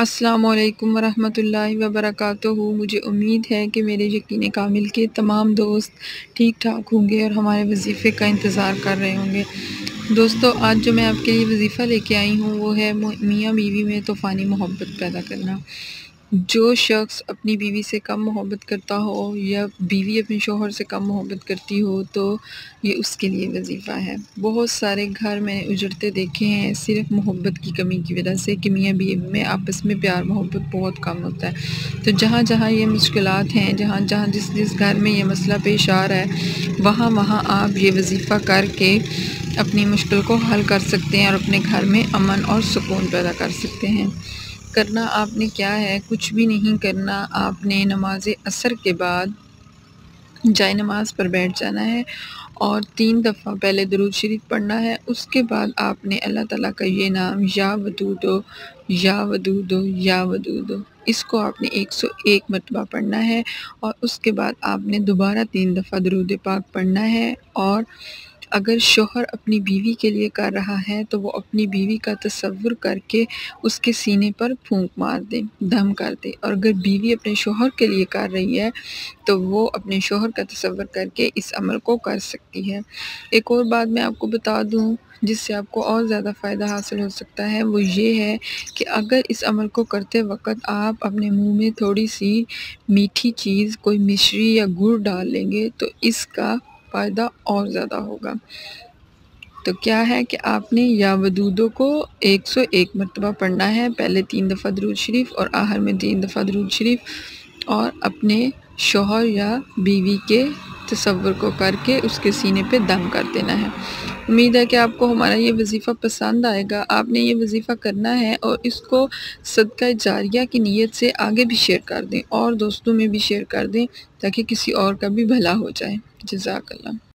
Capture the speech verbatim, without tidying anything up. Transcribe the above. अस्सलामुअलैकुम वरहमतुल्लाहि वबरकातुहू। मुझे उम्मीद है कि मेरे यकीन कामिल के तमाम दोस्त ठीक ठाक होंगे और हमारे वजीफ़े का इंतज़ार कर रहे होंगे। दोस्तों, आज जो मैं आपके लिए वजीफ़ा लेके आई हूँ वो है मियाँ बीवी में तूफ़ानी मोहब्बत पैदा करना। जो शख्स अपनी बीवी से कम मोहब्बत करता हो या बीवी अपने शोहर से कम मोहब्बत करती हो तो ये उसके लिए वजीफ़ा है। बहुत सारे घर मैंने उजड़ते देखे हैं सिर्फ मोहब्बत की कमी की वजह से कि मियाँ बीवी में आपस में प्यार मोहब्बत बहुत कम होता है। तो जहाँ जहाँ ये मुश्किलात हैं, जहाँ जहाँ जिस जिस घर में ये मसला पेश आ रहा है, वहाँ वहाँ आप ये वजीफ़ा करके अपनी मुश्किल को हल कर सकते हैं और अपने घर में अमन और सुकून पैदा कर सकते हैं। करना आपने क्या है, कुछ भी नहीं करना। आपने नमाज असर के बाद जाए नमाज पर बैठ जाना है और तीन दफ़ा पहले दुरूद शरीफ पढ़ना है। उसके बाद आपने अल्लाह ताला का ये नाम या वदूदो या वदूदो या वदूदो इसको आपने एक सौ एक मरतबा पढ़ना है और उसके बाद आपने दोबारा तीन दफ़ा दुरूद पाक पढ़ना है। और अगर शोहर अपनी बीवी के लिए कर रहा है तो वो अपनी बीवी का तसव्वुर करके उसके सीने पर फूंक मार दे, दम कर दे। और अगर बीवी अपने शोहर के लिए कर रही है तो वो अपने शोहर का तसव्वुर करके इस अमल को कर सकती है। एक और बात मैं आपको बता दूं जिससे आपको और ज़्यादा फ़ायदा हासिल हो सकता है, वो ये है कि अगर इस अमल को करते वक्त आप अपने मुंह में थोड़ी सी मीठी चीज़ कोई मिश्री या गुड़ डाल लेंगे तो इसका फ़ायदा और ज़्यादा होगा। तो क्या है कि आपने या वदूदो को एक सौ एक मरतबा पढ़ना है, पहले तीन दफ़ा दुरूद शरीफ और आखिर में तीन दफ़ा दुरूद शरीफ, और अपने शोहर या बीवी के तसव्वुर को करके उसके सीने पे दम कर देना है। उम्मीद है कि आपको हमारा ये वजीफ़ा पसंद आएगा। आपने ये वजीफ़ा करना है और इसको सदका जारिया की नीयत से आगे भी शेयर कर दें और दोस्तों में भी शेयर कर दें ताकि किसी और का भी भला हो जाए। जज़ाकल्लाह।